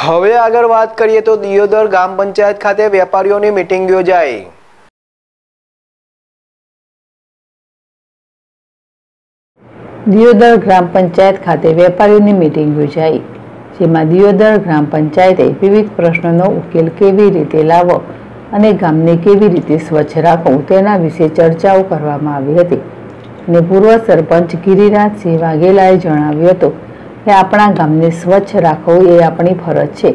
हवे आगळ वात करीए तो दियोदर ग्राम पंचायत खाते व्यापारीओनी मीटिंग योजाई। दियोदर ग्राम पंचायत खाते व्यापारीओनी मीटिंग योजाई, जेमां दियोदर ग्राम पंचायते विविध प्रश्नोनो उकेल केवी रीते लावो अने गामने केवी रीते स्वच्छ राखवू तेना विषे चर्चाओ करवामां आवी हती। ने पूर्व सरपंच गिरिराज सिंह वाघेलाए जणाव्युं हतुं કે આપણા ગામને સ્વચ્છ રાખવું એ આપણી ફરજ છે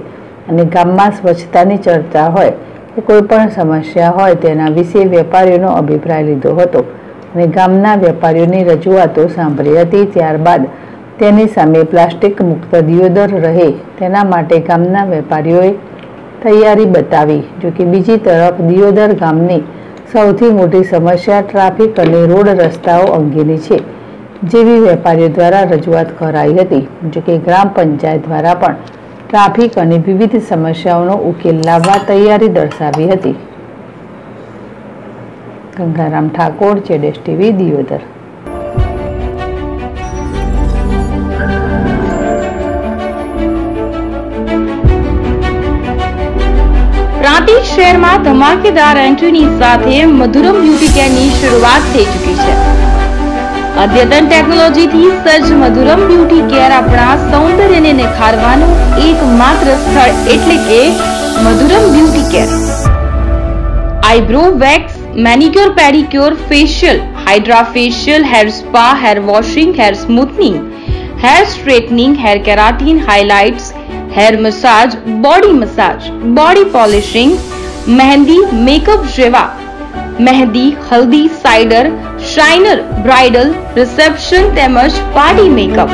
અને ગામમાં સ્વચ્છતાની ચર્ચા હોય કે કોઈ પણ સમસ્યા હોય તેના વિશે વેપારીઓનો અભિપ્રાય લીધો હતો અને ગામના વેપારીઓની રજૂઆતો સાંભળી હતી। ત્યારબાદ તેની સામે પ્લાસ્ટિક મુક્ત દિયોદર રહે તેના માટે ગામના વેપારીઓએ તૈયારી બતાવી। જો કે બીજી તરફ દિયોદર ગામની સૌથી મોટી સમસ્યા ટ્રાફિક અને રોડ રસ્તાઓ અંગેની છે, जेवी वेपारीओ द्वारा रजूआत कराई हती। जो कि ग्राम पंचायत द्वारा पण ट्राफिक अने विविध समस्याओनो उकेल लाववा तैयारी दर्शावी हती। Gangaram Thakor, ZS TV, Deodar. प्रांतिज शहर में धमाकेदार एंट्री साथे मधुरम ब्यूटी केयर की शुरुआत थई चुकी है। अद्यतन टेक्नोलॉजी थी सज्ज मधुरम ब्यूटी केयर अपना सौंदर्य ने निखारवानो एकमात्र स्थळ एटले के Madhuram beauty care. Eyebrow wax, manicure, pedicure, facial, hydra facial, hair spa, hair washing, hair smoothening, hair straightening, hair keratin, highlights, hair massage, body polishing, mehndi, makeup जेवा मेहंदी, हल्दी, साइडर, शाइनर, ब्राइडल, रिसेप्शन तेमज पार्टी मेकअप,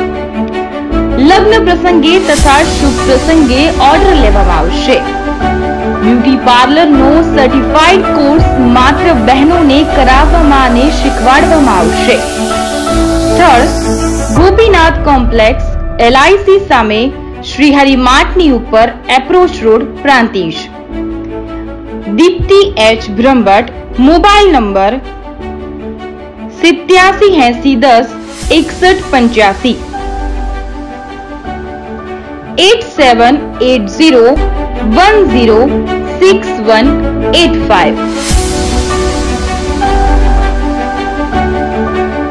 लग्न प्रसंगे तथा शुभ प्रसंगे ऑर्डर लेवामां आवशे। ब्यूटी पार्लर नो सर्टिफाइड कोर्स मात्र बहनोने कराववामां अने शीखवाडवामां आवशे। स्थळ गोपीनाथ कॉम्प्लेक्स, LIC सामे श्रीहरि मार्टनी उपर, approach road, Prantij. Deepti H Brahmbhatt, mobile number 8780106185 8780106185।